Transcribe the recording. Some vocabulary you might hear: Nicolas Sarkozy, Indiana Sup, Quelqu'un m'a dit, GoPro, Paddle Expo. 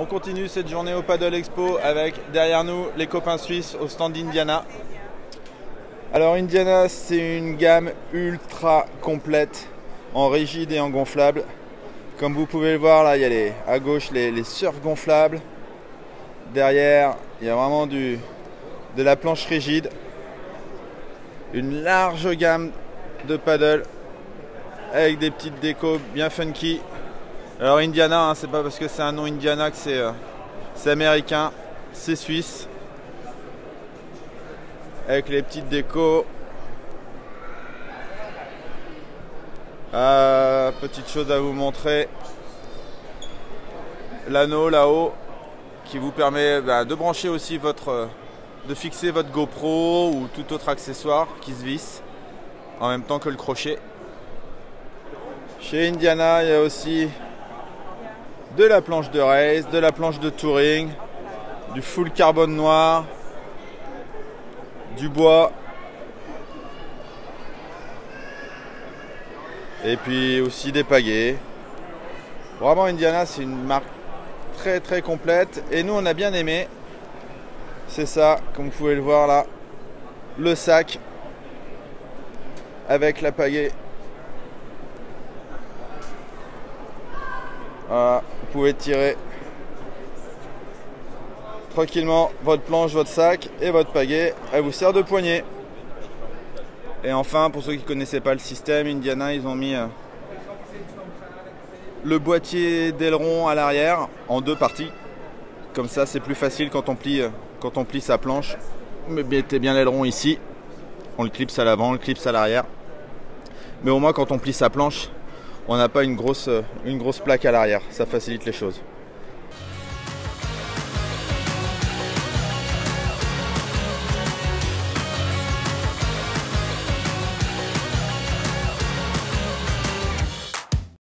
On continue cette journée au Paddle Expo avec derrière nous les copains suisses au stand Indiana. Alors Indiana, c'est une gamme ultra complète en rigide et en gonflable. Comme vous pouvez le voir là, il y a à gauche les surf gonflables. Derrière, il y a vraiment de la planche rigide. Une large gamme de paddle avec des petites décos bien funky. Alors Indiana, hein, c'est pas parce que c'est un nom Indiana que c'est américain, c'est suisse. Avec les petites décos. Petite chose à vous montrer. L'anneau là-haut qui vous permet de brancher aussi de fixer votre GoPro ou tout autre accessoire qui se visse en même temps que le crochet. Chez Indiana, il y a aussi de la planche de race, de la planche de touring, du full carbone noir, du bois, et puis aussi des pagaies. Vraiment Indiana, c'est une marque très très complète et nous on a bien aimé. C'est ça, comme vous pouvez le voir là, le sac avec la pagaie. Voilà, vous pouvez tirer tranquillement votre planche, votre sac et votre pagaie, elle vous sert de poignée. Et enfin, pour ceux qui ne connaissaient pas le système, Indiana, ils ont mis le boîtier d'aileron à l'arrière en deux parties. Comme ça, c'est plus facile quand on plie sa planche. Mettez bien l'aileron ici, on le clipse à l'avant, on le clipse à l'arrière. Mais au moins, quand on plie sa planche, on n'a pas une grosse plaque à l'arrière, ça facilite les choses.